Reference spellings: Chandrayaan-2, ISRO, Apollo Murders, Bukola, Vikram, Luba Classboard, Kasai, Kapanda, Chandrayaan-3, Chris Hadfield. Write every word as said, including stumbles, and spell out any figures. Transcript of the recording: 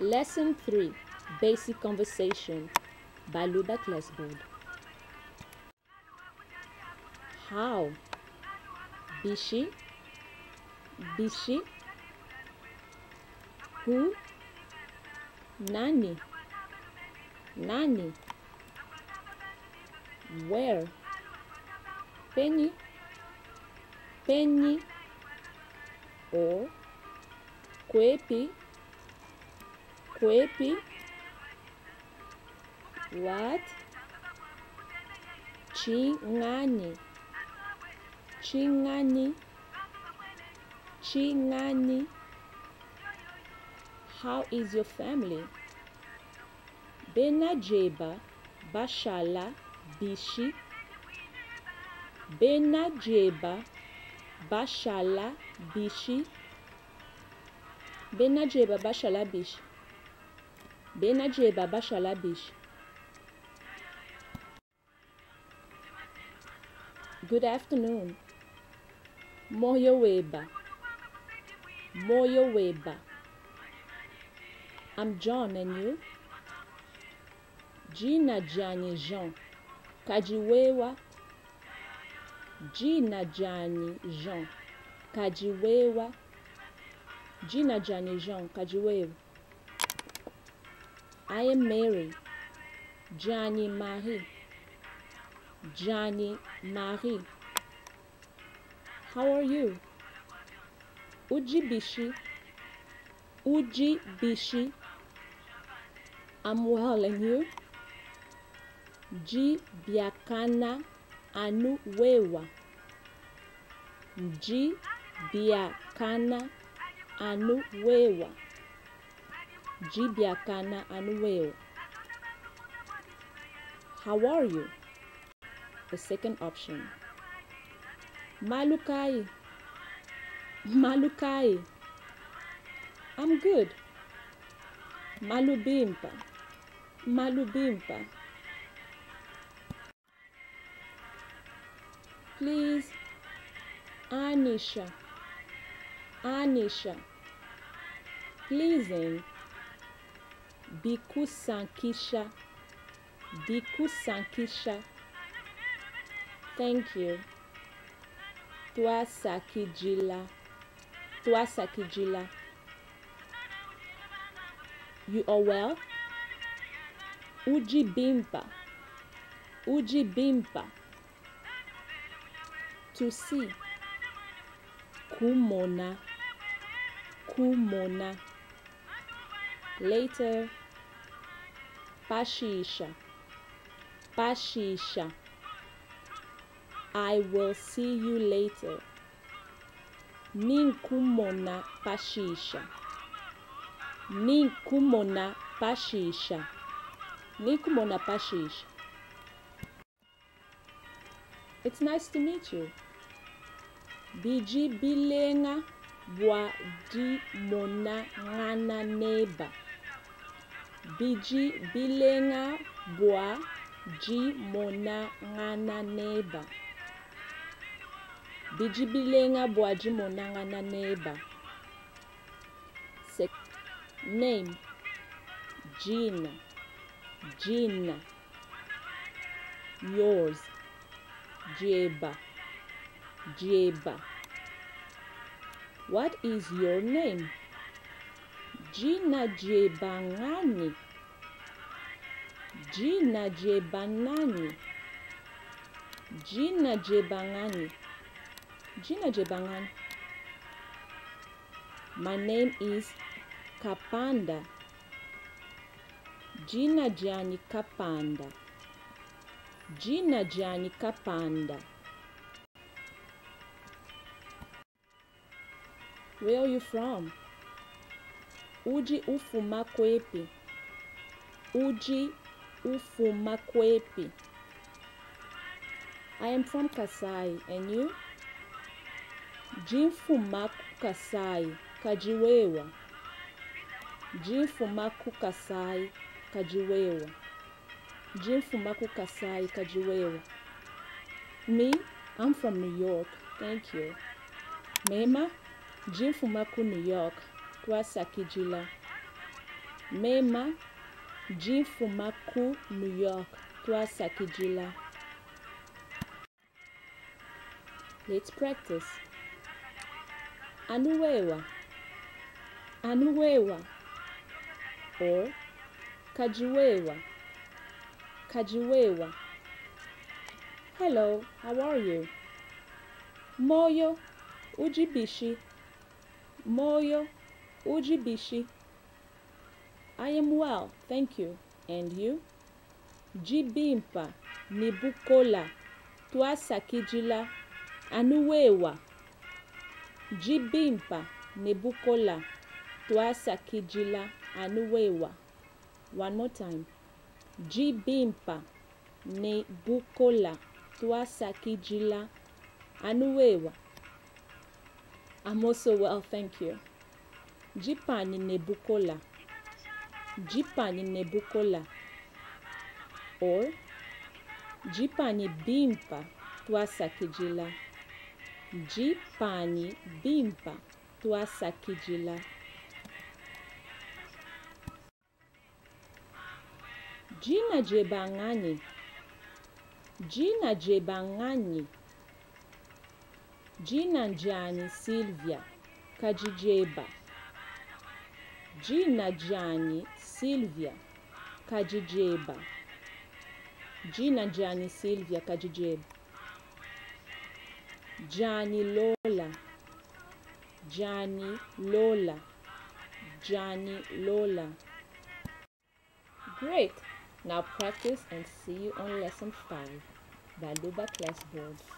Lesson three, Basic Conversation by Luba Classboard. How? Bishi? Bishi? Who? Nani? Nani? Where? Penny? Penny? Or Kwepi? Kwepi? What? Chingani? Chingani? Chingani? How is your family? Benajeba Bashala Bishi. Benajeba Bashala Bishi. Benajeba Bashala Bishi. Benajeba Bashala Bishi. Good afternoon. Moyoweba. Moyoweba. I'm John, and you? Gina Jani Jean. Kajiwewa. Gina Jani Jean. Kajiwewa. Gina Jani Jean. Kajiwewa. I am Mary. Jani Marie. Jani Marie. How are you? Ujibishi. Ujibishi. I'm well, and you? Ji biakana anu wewa. Ji biakana anu wewa. Ji biakana anu wewa. How are you? The second option. Malukai. Malukai. I'm good. Malubimpa. Malubimpa. Please. Anisha. Anisha. Pleasing. Bikusankisha. Bikusankisha. Thank you. Twa sakijila. Twa sakijila. You are well? Ujibimpa. Ujibimpa. To see. Kumona. Kumona. Later. Pashisha. Pashisha. I will see you later. Ninkumona pashisha. Ninkumona pashisha. Ninkumona pashisha. It's nice to meet you. Biji bilenga bwa di mona ngana neba. Biji bilenga bwa di mona ngana neba. Bijibilenga bwaji monanga na neighbor. Name. Gina. Gina. Yours. Jeba. Jeba. What is your name? Gina Jeba Nani. Gina Jeba Nani. Gina Jeba Nani. Gina Jebangan. My name is Kapanda. Gina Jani Kapanda. Gina Jani Kapanda. Where are you from? Uji ufuma kwepi. Uji ufuma kwepi. I am from Kasai, and you? Jinfumaku Kasai kajiwewa. Jinfumaku Kasai kajiwewa. Jinfumaku Kasai kajiwewa. Me, I'm from New York. Thank you. Mema, Jinfumaku New York. Kwasakijila. mema jifuma ku New York twa sakijila. Let's practice. Anuwewa, anuwewa, or kajiwewa, kajiwewa. Hello, how are you? Moyo ujibishi, moyo ujibishi. I am well, thank you. And you? Jibimpa ni Bukola twa sakijila anuwewa. Jibimpa ni Bukola twa sakijila anuwewa. One more time. Jibimpa ni Bukola twa sakijila anuwewa. I'm also well, thank you. Jipani ni Bukola, Jipani ni Bukola, or Jipani bimpa twa sakijila. Jipani bimpa twa sakijila. Jina jebangani, Jina jebangani. Jina jani Silvia kajijeba, Jina jani Silvia kajijeba, Jina jani Silvia kajijeba. Jani Lola, Jani Lola, Jani Lola. Great! Now practice and see you on lesson five by Luba Classboard.